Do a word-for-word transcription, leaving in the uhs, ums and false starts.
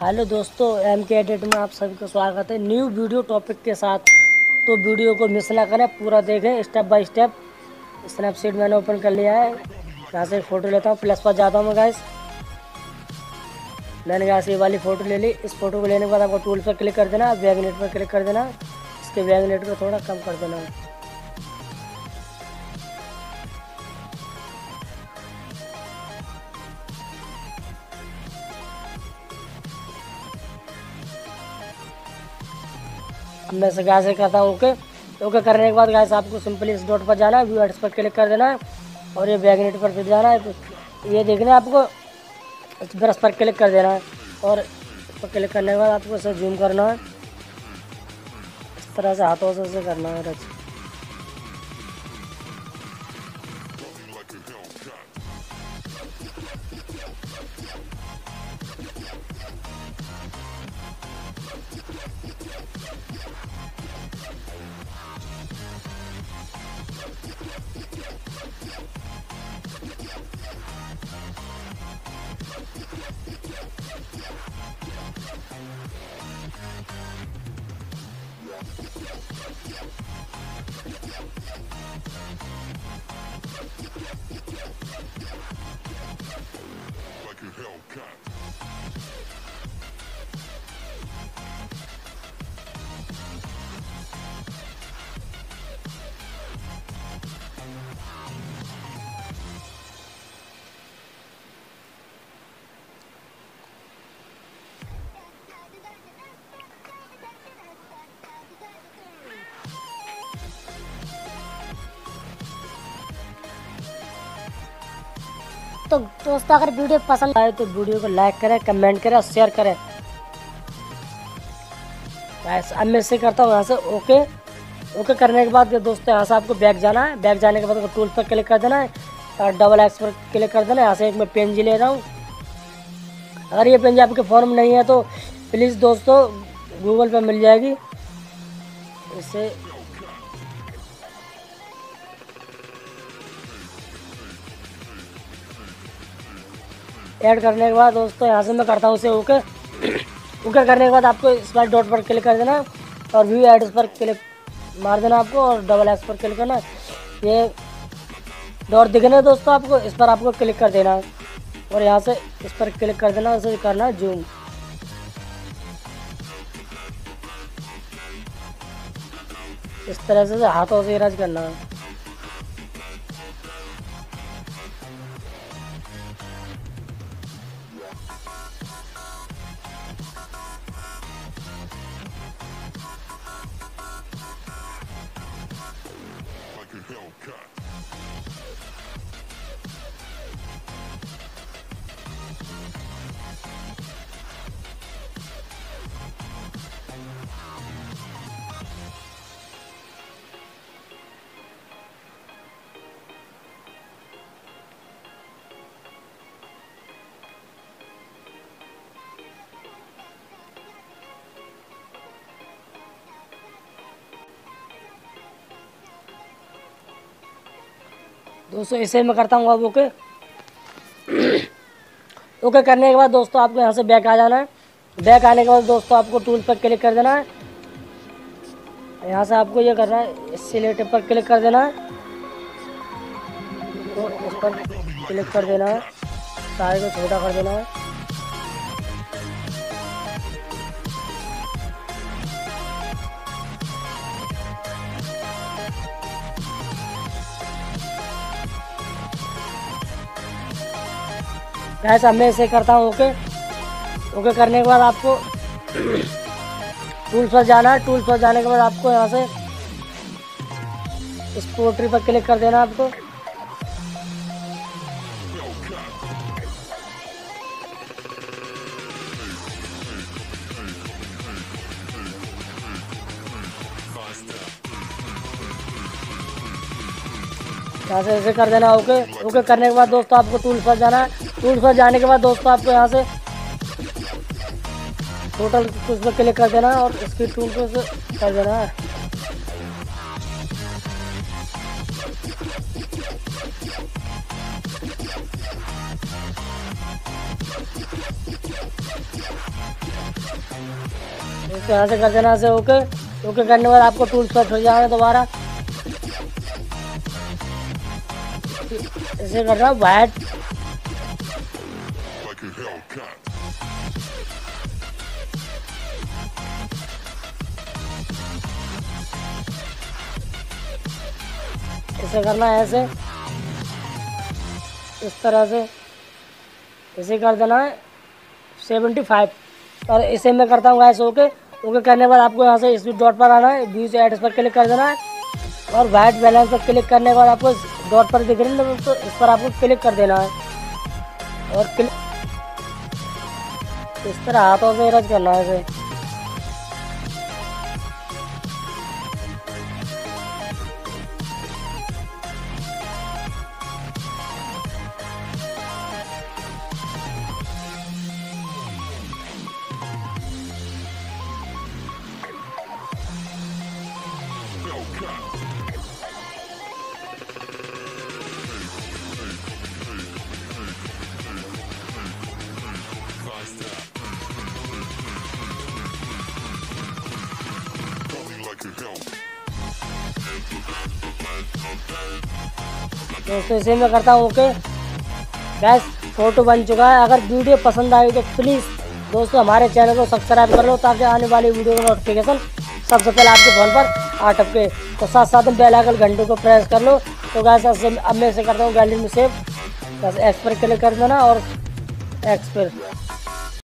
Hello दोस्तों, M के edit में आप सभी का स्वागत है न्यू वीडियो टॉपिक के साथ। तो वीडियो को मिस ना करें, पूरा देखें स्टेप बाय स्टेप। स्नैपसीड मैंने ओपन कर लिया है, यहाँ से फ़ोटो लेता हूँ, प्लस पर जाता हूँ गाइस। मैंने यहाँ से ये वाली फ़ोटो ले ली। इस फोटो को लेने के बाद आपको टूल पर क्लिक कर देना, वैगनेट पर क्लिक कर देना, इसके वैगनेट को थोड़ा कम कर देना। मैं से गाय से करता हूँ ओके। ओके करने के बाद गाय से आपको सिंपली इस डॉट पर जाना है, व्यू एड्स पर क्लिक कर देना है और ये बैगनेट पर फिर जाना है। ये देखना है आपको, इस ब्रश पर क्लिक कर देना है और इस पर क्लिक करने के बाद आपको इसे जूम करना है। इस तरह से हाथों से इसे करना है रच। तो दोस्तों, अगर वीडियो पसंद आए तो वीडियो को लाइक करें, कमेंट करें और शेयर करें। अब मैं से करता हूँ यहाँ से ओके। ओके करने के बाद दोस्तों यहाँ से आपको बैक जाना है। बैक जाने के बाद टूल पर क्लिक कर देना है और डबल एक्स पर क्लिक कर देना है। यहाँ से एक मैं पेन जी ले रहा हूँ। अगर ये पेन जी आपके फ़ोन में नहीं है तो प्लीज़ दोस्तों गूगल पर मिल जाएगी। इसे ऐड करने के बाद दोस्तों यहाँ से मैं करता हूँ उसे ओके। ओके करने के बाद आपको इस बार डॉट पर क्लिक कर देना और व्यू एड्स पर क्लिक मार देना आपको और डबल एक्स पर क्लिक करना। ये डॉट दिखना है दोस्तों आपको, इस पर आपको क्लिक कर देना और यहाँ से इस पर क्लिक कर देना, उसे करना जूम। इस तरह से हाथों से इरेज करना है। दोस्तों इसे मैं करता हूँ अब ओके। ओके करने के बाद दोस्तों आपको यहाँ से बैक आ जाना है। बैक आने के बाद दोस्तों आपको टूल पर क्लिक कर देना है। यहाँ से आपको ये करना है, सिलेक्ट पर क्लिक कर देना है तो इस पर क्लिक कर देना है, सारे को छोटा कर देना है। गाइस अब मैं इसे करता हूँ ओके। ओके करने के बाद आपको टूल्स पर जाना है। टूल्स पर जाने के बाद आपको यहाँ से इस पोर्ट्री पर क्लिक कर देना आपको। यहाँ से ऐसे कर देना ओके। ओके करने के बाद दोस्तों आपको टूल्स पर जाना है। टूल्स पर जाने के बाद दोस्तों आपको यहाँ से टोटल टूल्स पर क्लिक कर देना और इसकी टूल को कर देना है। इस तरह से कर देना से ओके ओके करने बाद आपको टूल सेट हो जाएगा दोबारा। इसे कर रहा हूँ वाइट इसे करना है ऐसे इस तरह से इसे कर देना है सेवेंटी फाइव। और इसे मैं करता हूँ गैस ओके ओके करने के बाद आपको यहाँ से स्पीड डॉट पर आना है, व्यूज एड्स पर क्लिक कर देना है और वाइट बैलेंस पर क्लिक करने के बाद आपको डॉट पर दिख रही है तो इस पर आपको क्लिक कर देना है और क्लिक इस तरह हाथों से रच करना है इसे। दोस्तों इसे मैं करता हूँ ओके गैस, फोटो बन चुका है। अगर वीडियो पसंद आई तो प्लीज़ दोस्तों हमारे चैनल को सब्सक्राइब कर लो ताकि आने वाली वीडियो का नोटिफिकेशन सबसे पहले आपके फ़ोन पर आ टपके। तो साथ साथ में बेल आइकन घंटे को प्रेस कर लो। तो गैस अब मैं इसे करता हूँ गैलरी में सेव, बस एक्स पर क्लिक कर देना और एक्स पर